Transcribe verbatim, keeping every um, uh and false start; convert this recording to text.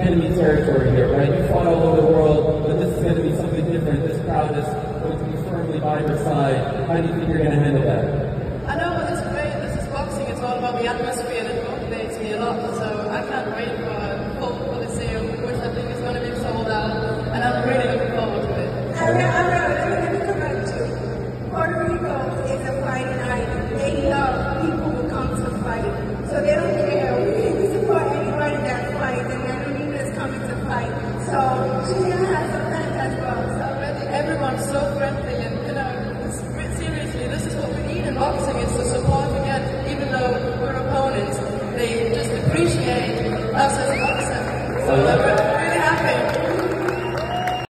enemy territory here, right? You fought all over the world, but this is going to be something different. This crowd is going to be firmly by your side. How do you think you're going to handle